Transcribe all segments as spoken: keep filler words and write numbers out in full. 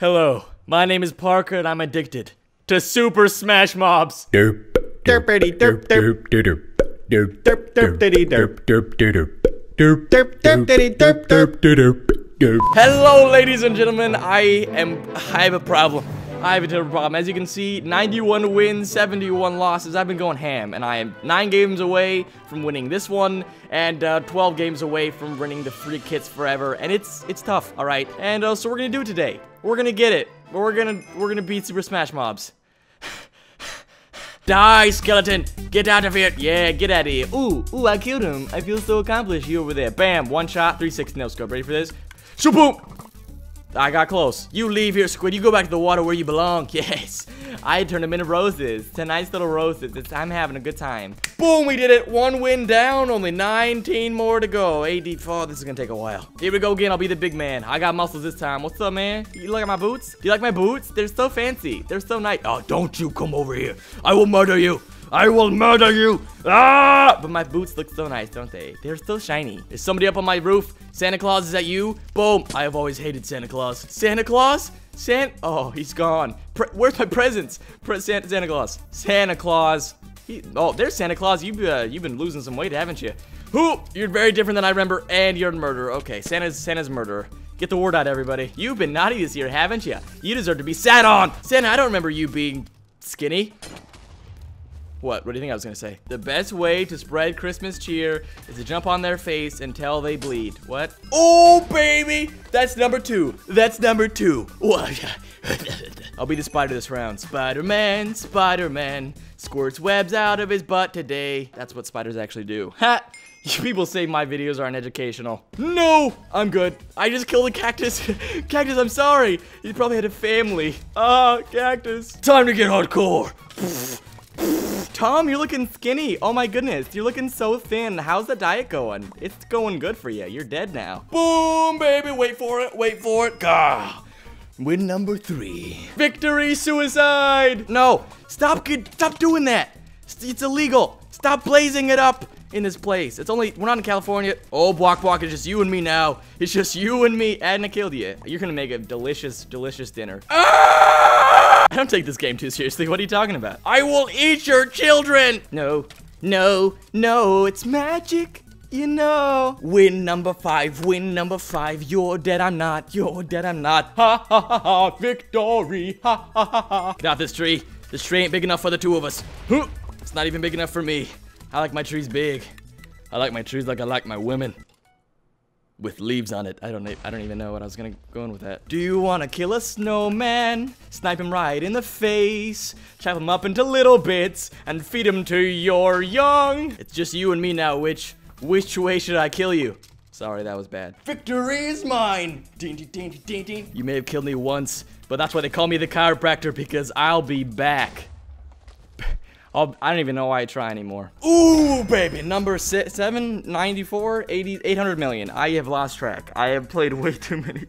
Hello, my name is Parker and I'm addicted to Super Smash Mobs. Derp, derp, derp, derp, derp, derp, derp, derp, derp, derp, derp, derp, derp, derp, derp, derp, derp, derp, derp. Hello, ladies and gentlemen. I am. I have a problem. I have a terrible problem. As you can see, ninety-one wins, seventy-one losses. I've been going ham, and I am nine games away from winning this one, and uh, twelve games away from winning the free kits forever. And it's it's tough. All right, and uh, so we're gonna do it today. We're gonna get it. We're gonna we're gonna beat Super Smash Mobs. Die, skeleton! Get out of here! Yeah, get out of here! Ooh, ooh, I killed him! I feel so accomplished. You over there? Bam! One shot, three sixty no scope. Ready for this? Shoot! Boom! I got close. You leave here, squid. You go back to the water where you belong. Yes. I turned them into roses. Tonight's little roses. It's, I'm having a good time. Boom, we did it. One win down. Only nineteen more to go. A D fall. This is going to take a while. Here we go again. I'll be the big man. I got muscles this time. What's up, man? You like my boots? Do you like my boots? They're so fancy. They're so nice. Oh, don't you come over here. I will murder you. I will murder you! Ah! But my boots look so nice, don't they? They're so shiny. Is somebody up on my roof? Santa Claus, is that you? Boom! I have always hated Santa Claus. Santa Claus? San- Oh, he's gone. Pre Where's my presents? Pre San Santa Claus. Santa Claus. He oh, there's Santa Claus. You've, uh, you've been losing some weight, haven't you? Who? You're very different than I remember, and you're a murderer. Okay, Santa's, Santa's a murderer. Get the word out, everybody. You've been naughty this year, haven't you? You deserve to be sat on! Santa, I don't remember you being skinny. What? What do you think I was gonna say? The best way to spread Christmas cheer is to jump on their face until they bleed. What? Oh, baby! That's number two. That's number two. I'll be the spider this round. Spider-Man, Spider-Man, squirts webs out of his butt today. That's what spiders actually do. Ha! People say my videos aren't educational. No! I'm good. I just killed a cactus. Cactus, I'm sorry. You probably had a family. Ah, uh, cactus. Time to get hardcore. Tom, you're looking skinny. Oh my goodness, you're looking so thin. How's the diet going? It's going good for you. You're dead now. Boom, baby. Wait for it. Wait for it. Gah. Win number three. Victory suicide. No, stop. Stop doing that. It's illegal. Stop blazing it up in this place. It's only, we're not in California. Oh, Block Block, it's just you and me now. It's just you and me. Adna killed you. You're gonna make a delicious, delicious dinner. Ah! I don't take this game too seriously. What are you talking about? I will eat your children! No, no, no, it's magic, you know. Win number five, win number five. You're dead, I'm not. You're dead, I'm not. Ha ha ha ha, victory. Ha ha ha ha. Get off this tree. This tree ain't big enough for the two of us. It's not even big enough for me. I like my trees big. I like my trees like I like my women. With leaves on it. I don't I don't even know what I was gonna go in with that. Do you wanna kill a snowman? Snipe him right in the face. Chop him up into little bits and feed him to your young. It's just you and me now, which which way should I kill you? Sorry, that was bad. Victory is mine! Ding, ding, ding, ding, ding. You may have killed me once, but that's why they call me the chiropractor, because I'll be back. I'll, I don't even know why I try anymore. Ooh, baby. Number six, seven, ninety-four, eighty, eight hundred million. I have lost track. I have played way too many.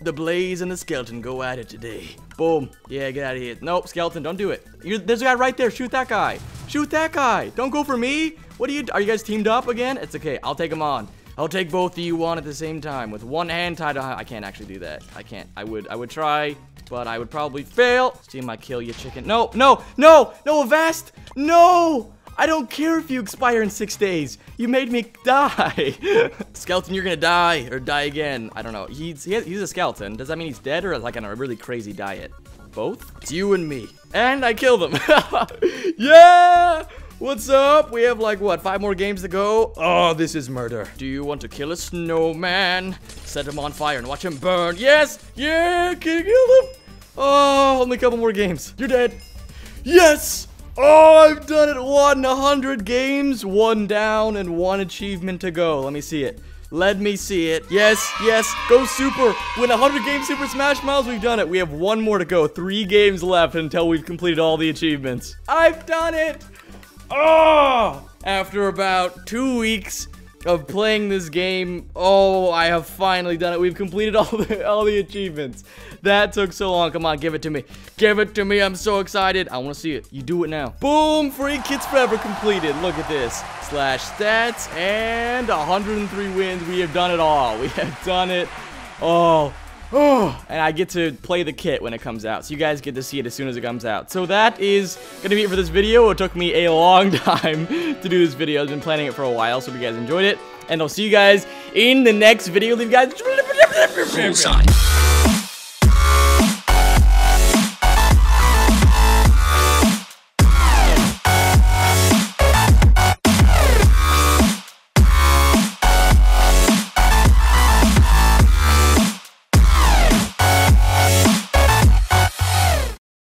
The Blaze and the Skeleton go at it today. Boom. Yeah, get out of here. Nope, Skeleton, don't do it. You're, there's a guy right there. Shoot that guy. Shoot that guy. Don't go for me. What are you, are you guys teamed up again? It's okay. I'll take them on. I'll take both of you on at the same time with one hand tied to. I can't actually do that. I can't. I would, I would try. But I would probably fail. Steam, I kill you, chicken. No, no, no, no, Avast. No, I don't care if you expire in six days. You made me die. Skeleton, you're gonna die or die again. I don't know. He's he has, he's a skeleton. Does that mean he's dead or like on a really crazy diet? Both. It's you and me. And I kill them. Yeah. What's up? We have like, what, five more games to go? Oh, this is murder. Do you want to kill a snowman? Set him on fire and watch him burn. Yes! Yeah! Can you kill him? Oh, only a couple more games. You're dead. Yes! Oh, I've done it. one hundred games, one down, and one achievement to go. Let me see it. Let me see it. Yes, yes, go super. Win one hundred games Super Smash Mobs, we've done it. We have one more to go. Three games left until we've completed all the achievements. I've done it! Oh! After about two weeks of playing this game, oh, I have finally done it. We've completed all the, all the achievements. That took so long. Come on, give it to me. Give it to me. I'm so excited. I want to see it. You do it now. Boom! Free kits forever completed. Look at this. Slash stats and one hundred three wins. We have done it all. We have done it. Oh, Oh, and I get to play the kit when it comes out, so you guys get to see it as soon as it comes out. So that is gonna be it for this video. It took me a long time to do this video. I've been planning it for a while, so if you guys enjoyed it, and I'll see you guys in the next video. Leave you guys...